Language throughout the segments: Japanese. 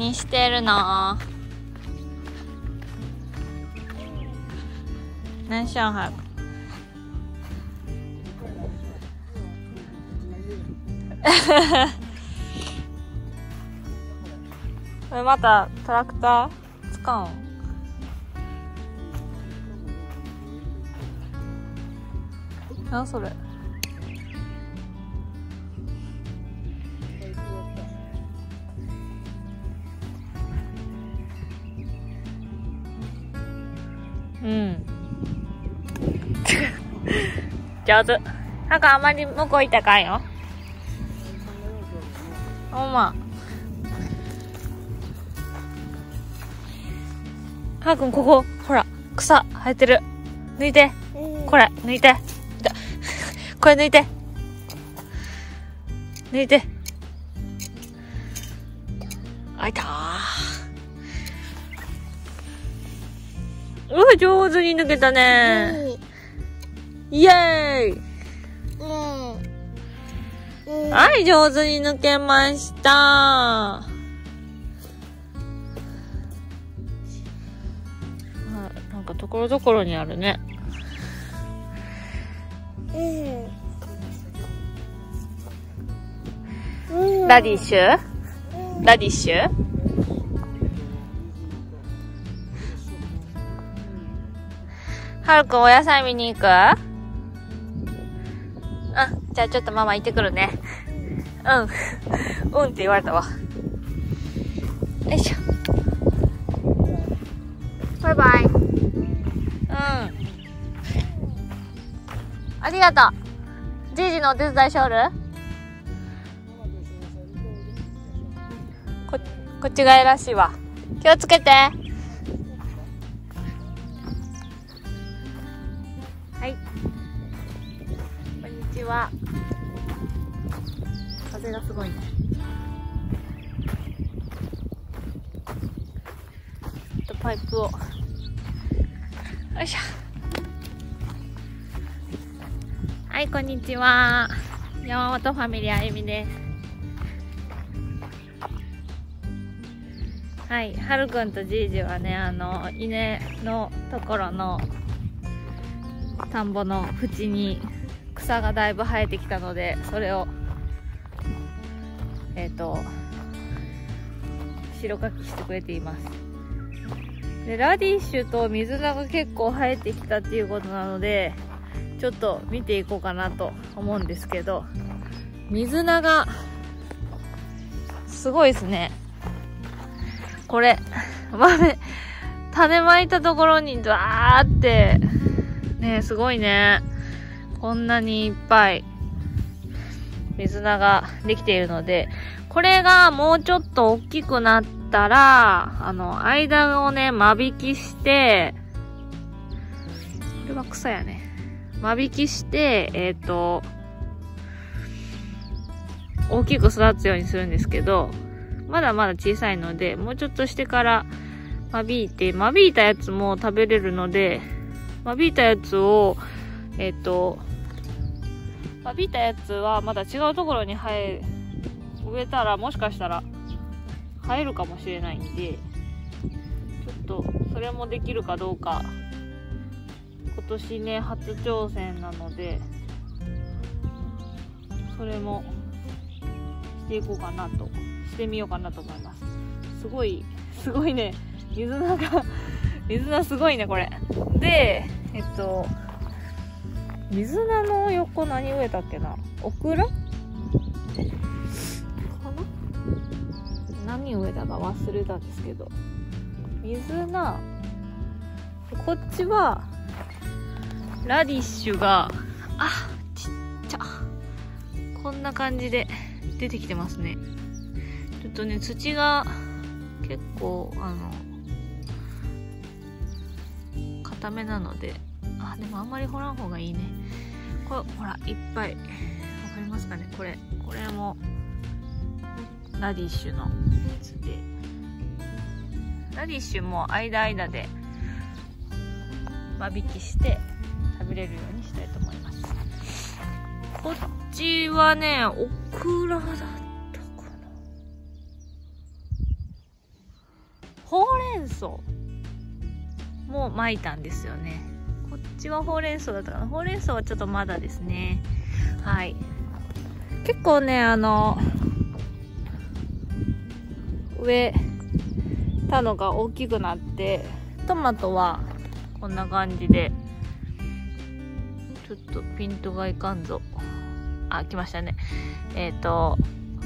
何してるの？何しよう、早く。これまたトラクター使うん？何それ？うん。上手。なんかあんまり向こう痛かんよ。ほんま。はーくん、ここ、ほら、草生えてる。抜いて。これ、抜いて。これ抜いて。抜いて。あいたー。うわ、上手に抜けたねー。イエーイ。はい、上手に抜けましたー。なんかところどころにあるね。ラディッシュ？ラディッシュ？はるくん、お野菜見に行く？あ、じゃあちょっとママ行ってくるね。うん。うんって言われたわ。よいしょ。バイバイ。うん。ありがとう。じいじのお手伝いしょる？こっちがいらしいわ。気をつけて。はい。こんにちは。風がすごいね。ちょっとパイプを。よいしょ。はい、こんにちは。山本ファミリーあゆみです。はい、はるくんとじいじはね、稲のところの田んぼの縁に草がだいぶ生えてきたので、それを白かきしてくれています。で、ラディッシュと水菜が結構生えてきたっていうことなので、ちょっと見ていこうかなと思うんですけど、水菜がすごいですね。これ、種まいたところにわーって、ね、すごいね。こんなにいっぱい水菜ができているので、これがもうちょっと大きくなったら、間をね、間引きして、これは草やね。間引きして、大きく育つようにするんですけど、まだまだ小さいので、もうちょっとしてから間引いて、間引いたやつも食べれるので、間引いたやつを、間引いたやつはまだ違うところに植えたら、もしかしたら生えるかもしれないんで、ちょっとそれもできるかどうか、今年ね、初挑戦なので、それもしていこうかなと。してみようかなと思います。すごいね、水菜すごいね、これ。で、水菜の横何植えたっけな？オクラ？かな？何植えたか忘れたんですけど、水菜、こっちはラディッシュが、あ、ちっちゃ。こんな感じで出てきてますね。ちょっとね、土が結構固めなので、あ、でもあんまり掘らん方がいいね。これほら、いっぱい、わかりますかね、これもラディッシュのやつで、ラディッシュも間で間引きして食べれるようにしたいと思います。こっちはね、オクラだ。れん草もまいたんですよね。こっちはほうれん草だったかな。ほうれん草はちょっとまだですね。はい。結構ね、植えたのが大きくなって、トマトはこんな感じで、ちょっとピントがいかんぞ。あ、来ましたね。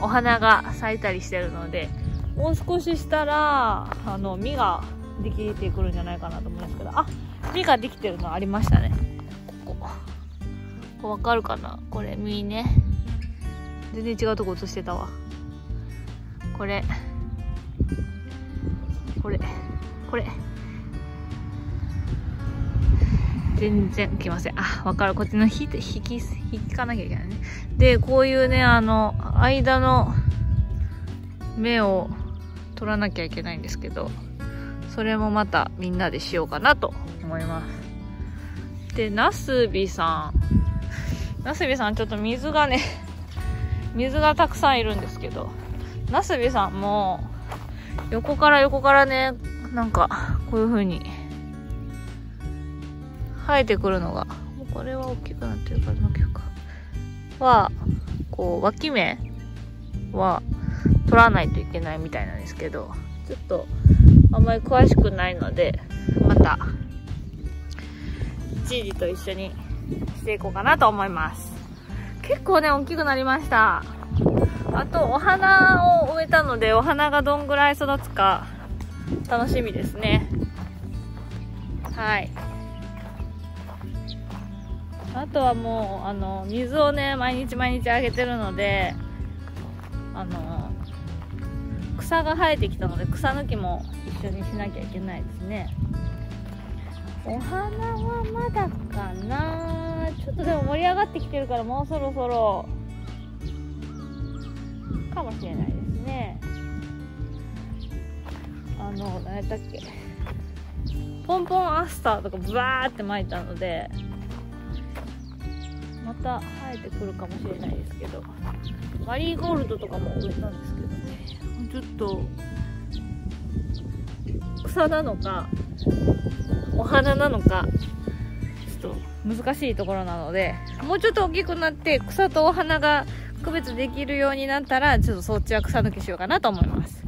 お花が咲いたりしてるので、もう少ししたら、実ができてくるんじゃないかなと思うんですけど、あ、実ができてるのありましたね。ここわかるかな、これ実ね。全然違うとこ映してたわ。これ全然来ません。あ、わかる。こっちの引かなきゃいけないね。で、こういうね、間の芽を取らなきゃいけないんですけど、それもまたみんなでしようかなと思います。で、なすびさんちょっと水がたくさんいるんですけど、なすびさんも横からね、なんかこういう風に生えてくるのが、これは大きくなってるからはこう脇芽は取らないといけないみたいなんですけど、ちょっとあんまり詳しくないので、またじいじと一緒にしていこうかなと思います。結構ね、大きくなりました。あとお花を植えたので、お花がどんぐらい育つか楽しみですね。はい。あとはもう水をね、毎日あげてるので、草が生えてきたので、草抜きも一緒にしなきゃいけないですね。お花はまだかな。ちょっとでも盛り上がってきてるから、もうそろそろかもしれないですね。何やったっけ、ポンポンアスターとかブワーって巻いたので、また生えてくるかもしれないですけど、マリーゴールドとかも植えたんですけどね。ちょっと草なのかお花なのかちょっと難しいところなので、もうちょっと大きくなって草とお花が区別できるようになったら、ちょっとそっちは草抜きしようかなと思います。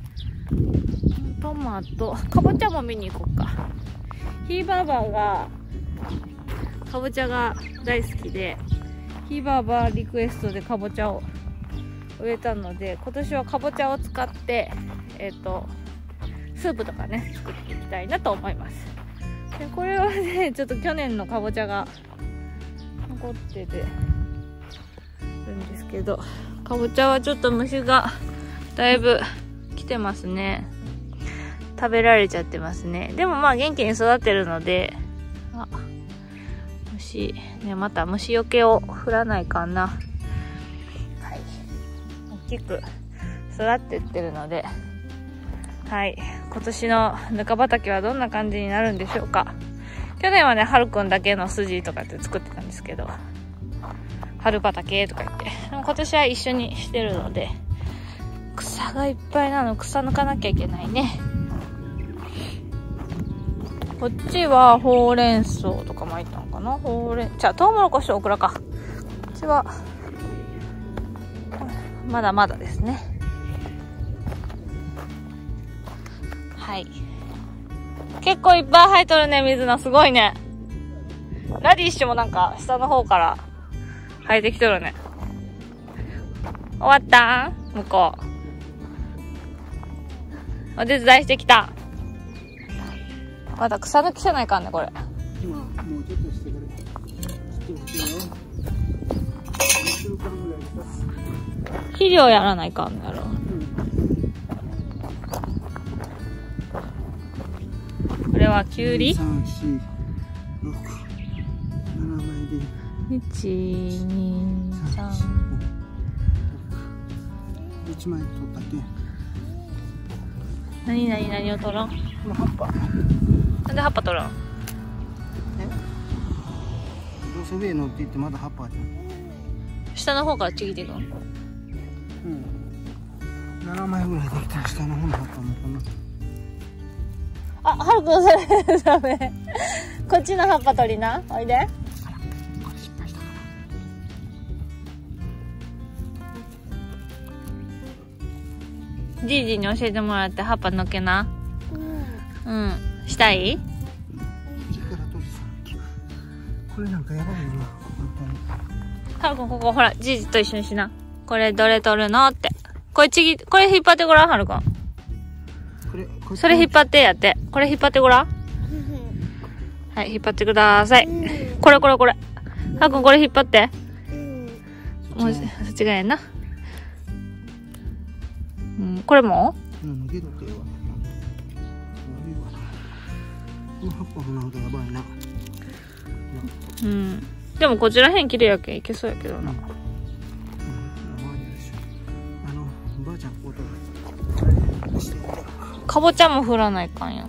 トマト、かぼちゃも見に行こうか。ひーばあばがかぼちゃが大好きで、ひーばあばリクエストでかぼちゃを植えたので、今年はかぼちゃを使って、スープとかね、作っていきたいなと思います。で、これはね、ちょっと去年のかぼちゃが残っててるんですけど、かぼちゃはちょっと虫がだいぶ来てますね。食べられちゃってますね。でもまあ元気に育ってるので、あ、虫ね、また虫よけを振らないかな。大きく育ってってるので、はい、今年のぬか畑はどんな感じになるんでしょうか。去年はね、はるくんだけの筋とかって作ってたんですけど、春畑とか言って、でも今年は一緒にしてるので、草がいっぱいなの、草抜かなきゃいけないね。こっちはほうれん草とか巻いたのかな、トウモロコシとオクラか。こっちはまだまだですね。はい。結構いっぱい生えとるね、水菜。すごいね。ラディッシュもなんか下の方から生えてきとるね。終わったー？向こう。お手伝いしてきた。まだ草抜きじゃないかんね、これ。今、もうちょっとしてくれ。ちょっと肥料やらないかんやろ、うん、これはきゅうり1、2、3、1枚取ったっけ。何を取らん？葉っぱ。なんで葉っぱ取らん？どうせ上に乗っていってまだ葉っぱある。下の方からちぎっていくの？うん。7枚ぐらいできたら下の方の葉っぱもかな。あ、はるくんそれダメ。こっちの葉っぱ取りな。おいで。あら、これ失敗したかな。じいじに教えてもらって葉っぱのっけな。うん。うん。したい？これなんかやばいよ。はるくんここほら、じいじと一緒にしな。これどれ取るのって。これちぎ、これ引っ張ってごらん、はるくん。それ引っ張ってやって。これ引っ張ってごらん。はい、引っ張ってください。これこれこれ。はるくんこれ引っ張って。もう、そっちがええな。うん、これも？うん。でもこちら辺綺麗やけんいけそうやけどな。かぼちゃも降らないかんや。か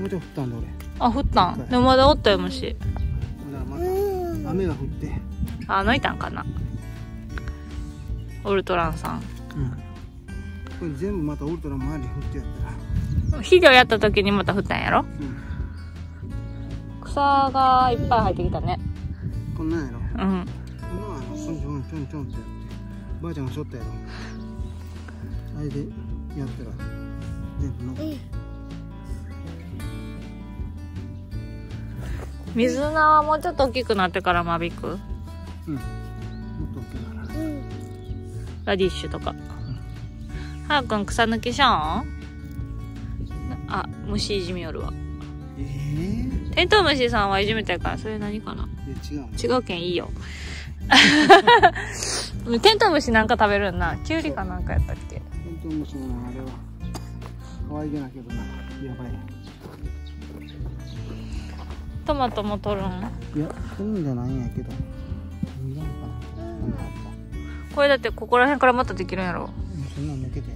ぼちゃ降ったんだ俺。あ、降ったん。でもまだおったよ虫。まだ雨が降って。あ、抜いたんかな。ウルトランさん。うん。これ全部またウルトラン周りに降ってやったら。肥料やった時にまた降ったんやろ。うん、草がいっぱい生えてきたね。こんなんやろ。うん。今はちょんちょんちょんちょんってやって、ばあちゃんがしょったやろ。あれでやったら。水菜はもうちょっと大きくなってから間引く。うん、もっと大きくなる。ラディッシュとか。はるくん草抜きしょん。あ、虫いじみよるわ。テントウムシさんはいじめたいから、それ何かな。違うけんいいよ。テントウムシなんか食べるんな、キュウリかなんかやったっけ。テントウムシのあれは。可愛げなけどな、やばい。トマトも取るん？いや、取るんじゃないんやけど。これだってここら辺からまたできるんやろ。そんなん抜けて。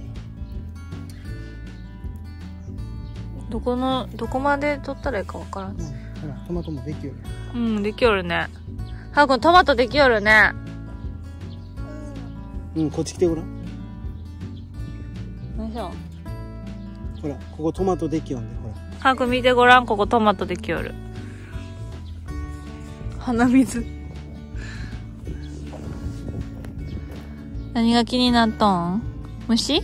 どこまで取ったらいいかわからん。ほら、トマトもできよる。うん、できよるね。はるくん、トマトできよるね。うん、こっち来てごらん。よいしょ。ほら、ここトマトできよんで、ほら。はるくん見てごらん、ここトマトできよる。鼻水。何が気になっとん？虫？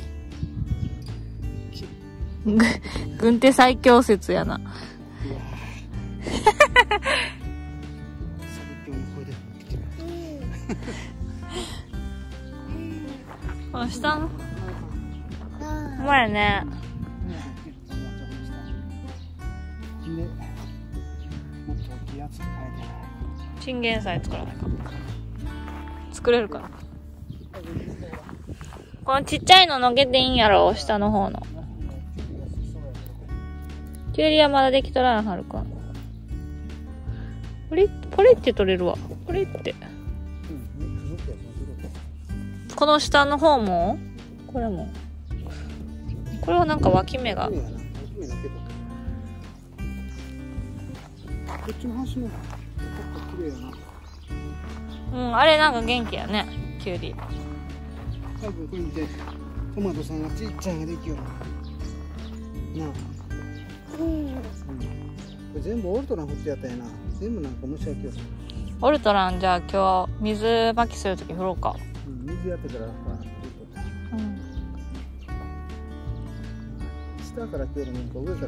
軍手最強説やな。あ、したん？ほんまやね。チンゲン菜作らないか。作れるかな。このちっちゃいののげていいんやろ、下の方の。キュウリはまだできとらん、はるくん。ポリって取れるわ。ポリって。この下の方もこれも。これはなんか脇芽が。こっちの端も綺麗やな。うん、あれなんか元気やね、キュウリ。多分これ見て、トマトさんがちっちゃいのできよるなあ。うん。これ全部オルトラン振ってやったやな。全部なんか虫やきよる。オルトランじゃあ今日水まきするとき振ろうか。うん、水やってから。うん。下から来よるのか上から来よ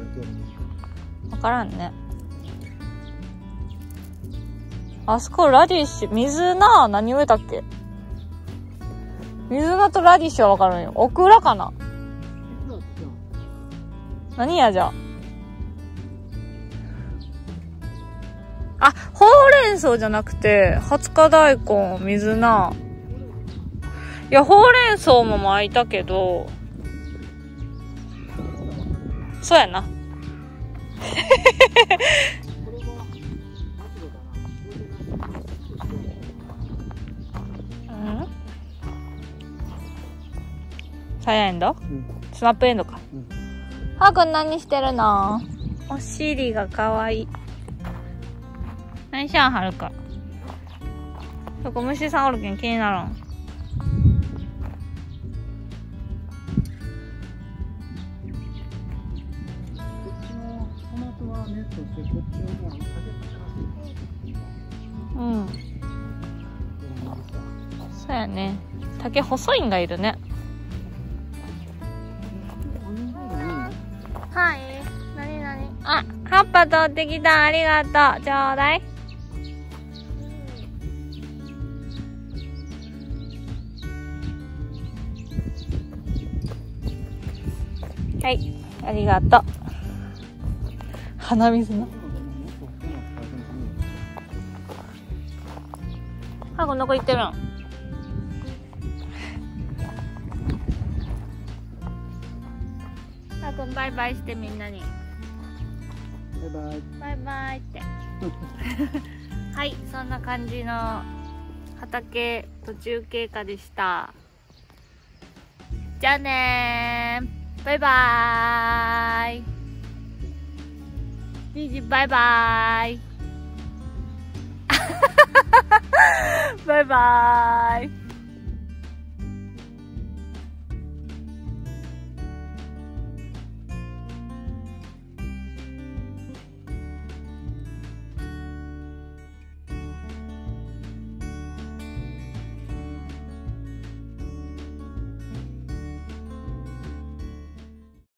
るのか。わからんね。あそこラディッシュ、水菜何植えたっけ？水菜とラディッシュはわかるんよ。オクラかな？何やじゃあ。あ、ほうれん草じゃなくて、20日大根、水菜。いや、ほうれん草も巻いたけど、そうやな。サイヤエンド？うん、スナップエンドか。うん、はるくん何してるの？お尻がかわいい。何しよん、はるくん。そこ虫さんおるけん気になるん。こっちのね、そしてこっちをもう1ヶ月か。うん。そうやね。竹細いんがいるね。はい。なになに。あ、葉っぱ取ってきた。ありがとう。ちょうだい。はい、ありがとう。鼻水の。あ、こんな子いってるん。あ、こんバイバイしてみんなに。バイバイ。バイバイって。はい、そんな感じの畑途中経過でした。じゃあねー。バイバーイ。じいじバイバーイ。バイバーイ。